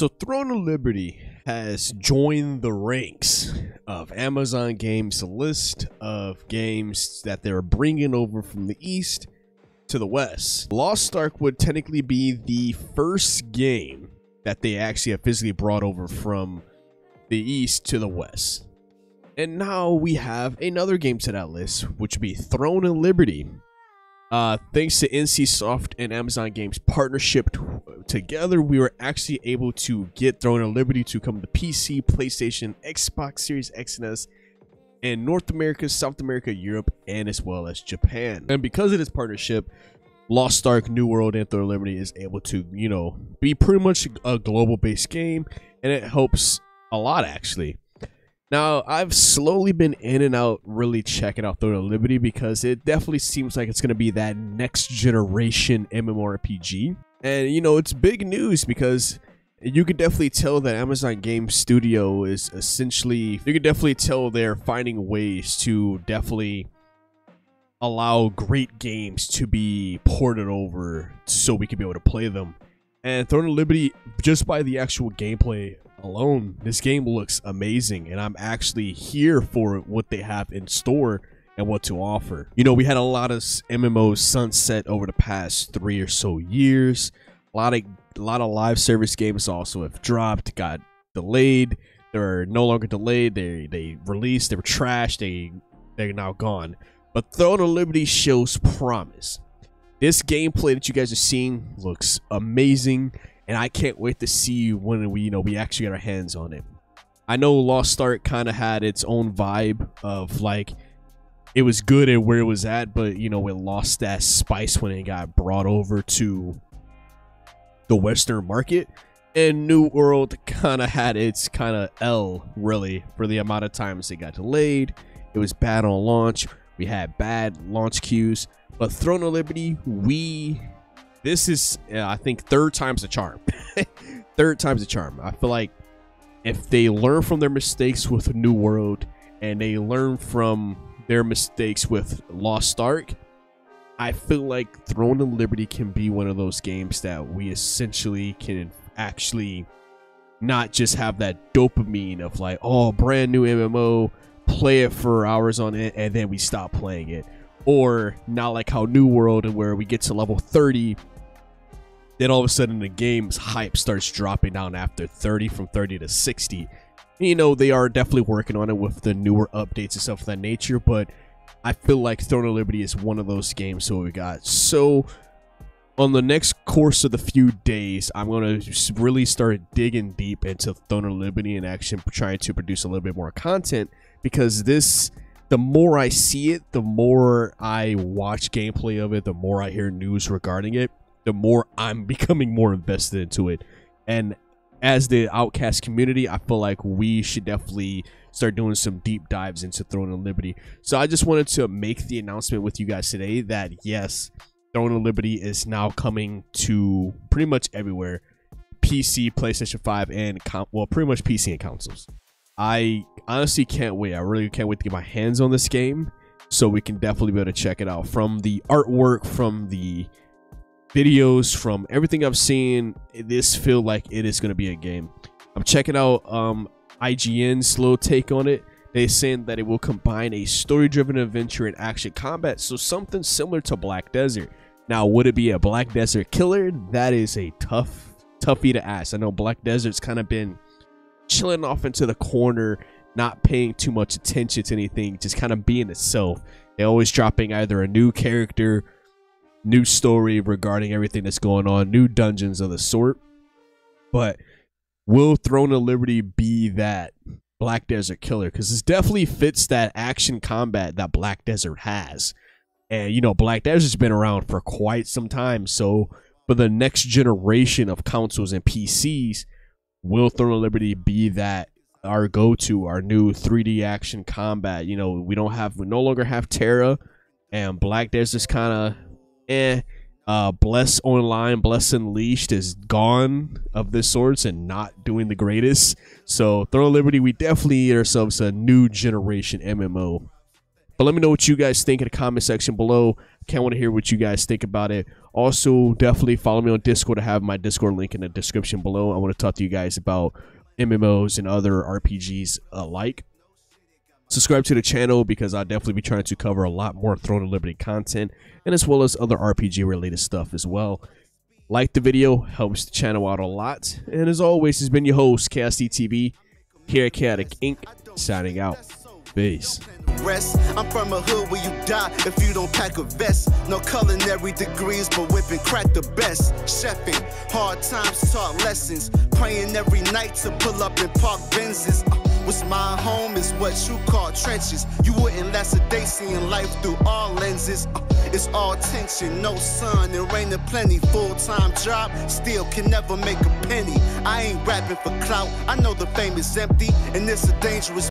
So Throne of Liberty has joined the ranks of Amazon Games' list of games that they're bringing over from the East to the West. Lost Ark would technically be the first game that they actually have physically brought over from the East to the West. And now we have another game to that list, which would be Throne of Liberty. Thanks to NCsoft and Amazon Games partnership together, we were actually able to get Throne of Liberty to come to PC, PlayStation, Xbox Series X and S, and North America, South America, Europe, and as well as Japan. And because of this partnership, Lost Ark, New World, and Throne of Liberty is able to, you know, be pretty much a global-based game, and it helps a lot, actually. Now, I've slowly been in and out really checking out Throne of Liberty because it definitely seems like it's going to be that next generation MMORPG. And, you know, it's big news because you could definitely tell that Amazon Game Studio is essentially, you could definitely tell they're finding ways to definitely allow great games to be ported over so we can be able to play them. And Throne of Liberty, just by the actual gameplay alone, this game looks amazing, and I'm actually here for what they have in store and what to offer. You know, we had a lot of MMOs sunset over the past 3 or so years. A lot of live service games also have dropped, got delayed. They're no longer delayed. They released. They were trashed. They're now gone. But Throne of Liberty shows promise. This gameplay that you guys are seeing looks amazing, and I can't wait to see when we actually get our hands on it. I know Lost Ark kind of had its own vibe of like it was good at where it was at, but you know, it lost that spice when it got brought over to the Western market. And New World kind of had its kind of L really for the amount of times it got delayed. It was bad on launch. We had bad launch queues. But Throne of Liberty, this is, I think, third time's the charm. Third time's the charm. I feel like if they learn from their mistakes with New World and they learn from their mistakes with Lost Ark, I feel like Throne of Liberty can be one of those games that we essentially can actually not just have that dopamine of like, oh, brand new MMO, play it for hours on it, and then we stop playing it. Or not like how New World, and where we get to level 30, then all of a sudden the game's hype starts dropping down after 30, from 30 to 60. You know, they are definitely working on it with the newer updates and stuff of that nature, but I feel like Throne of Liberty is one of those games that we got. So on the next course of the few days, I'm going to really start digging deep into Throne of Liberty and actually trying to produce a little bit more content, because this... the more I see it, the more I watch gameplay of it, the more I hear news regarding it, the more I'm becoming more invested into it. And as the Outcast community, I feel like we should definitely start doing some deep dives into Throne of Liberty. So I just wanted to make the announcement with you guys today that yes, Throne of Liberty is now coming to pretty much everywhere. PC, PlayStation 5, and well, pretty much PC and consoles. I honestly can't wait. I really can't wait to get my hands on this game so we can definitely be able to check it out. From the artwork, from the videos, from everything I've seen, this feels like it is going to be a game. I'm checking out IGN's little take on it. They're saying that it will combine a story-driven adventure and action combat, so something similar to Black Desert. Now, would it be a Black Desert killer? That is a toughie to ask. I know Black Desert's kind of been chilling off into the corner, not paying too much attention to anything, just kind of being itself. They're always dropping either a new character, new story regarding everything that's going on, new dungeons of the sort. But will Throne of Liberty be that Black Desert killer? Because this definitely fits that action combat that Black Desert has. And, you know, Black Desert's been around for quite some time. So for the next generation of consoles and PCs, will Throne of Liberty be that our go-to, our new 3D action combat? You know, we no longer have Terra, and Black Desert's kind of Bless Online, Bless Unleashed is gone of this sorts and not doing the greatest. So Throne of Liberty, we definitely need ourselves a new generation MMO. But let me know what you guys think in the comment section below. I can't want to hear what you guys think about it. Also, definitely follow me on Discord. I have my Discord link in the description below. I want to talk to you guys about MMOs and other RPGs alike. Subscribe to the channel because I'll definitely be trying to cover a lot more Throne of Liberty content, and as well as other RPG related stuff as well. Like the video, helps the channel out a lot. And as always, it's been your host, CastyTV, here at Chaotic Inc., signing out. Peace. I'm from a hood where you die if you don't pack a vest. No culinary degrees, but whip and crack the best. Chefing, hard times taught lessons. Praying every night to pull up and park Benzes. What's my home is what you call trenches. You wouldn't last a day seeing life through all lenses. It's all tension, no sun, and rain and plenty. Full-time job, still can never make a penny. I ain't rapping for clout, I know the fame is empty, and it's a dangerous